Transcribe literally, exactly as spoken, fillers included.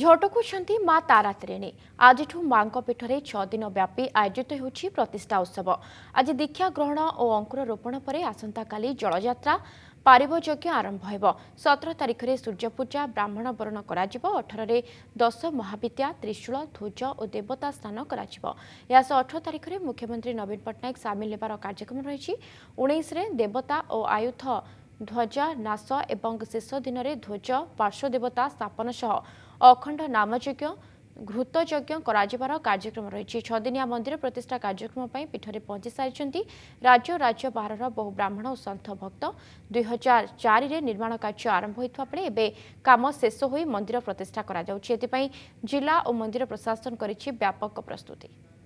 झटकुंट माँ तारातारिणी आज माँ पीठ में छह दिन व्यापी आयोजित हो प्रतिष्ठा उत्सव। आज दीक्षा ग्रहण और अंकुरारोपण पर आसंता काली जलयात्रा पारिव यज्ञ आरंभ हो। सत्रह तारीख में सूर्यपूजा ब्राह्मण बरण अठारह रे दस महाविद्या त्रिशूल ध्वज और देवता स्नान होसह अठारह तारीख में मुख्यमंत्री नवीन पट्टनायक सामिल होबार कार्यक्रम रही। उन्नीस देवता और आयुध ध्वजा नाश और शेष दिन में ध्वज पार्श्वदेवता स्थापन सह अखंड नामयज्ञ घृतयज्ञ कार्यक्रम रही। छदिनिया मंदिर प्रतिष्ठा कार्यक्रम पर पीठ में पहुंची सारी राज्य राज्य बाहर बहु ब्राह्मण और सन्थ भक्त। दुई हजार चार निर्माण कार्य आरंभ होता बेले एवं काम शेष हो मंदिर प्रतिष्ठा करा जाउछि। एतिपई जिला और मंदिर प्रशासन करिछि व्यापक प्रस्तुति।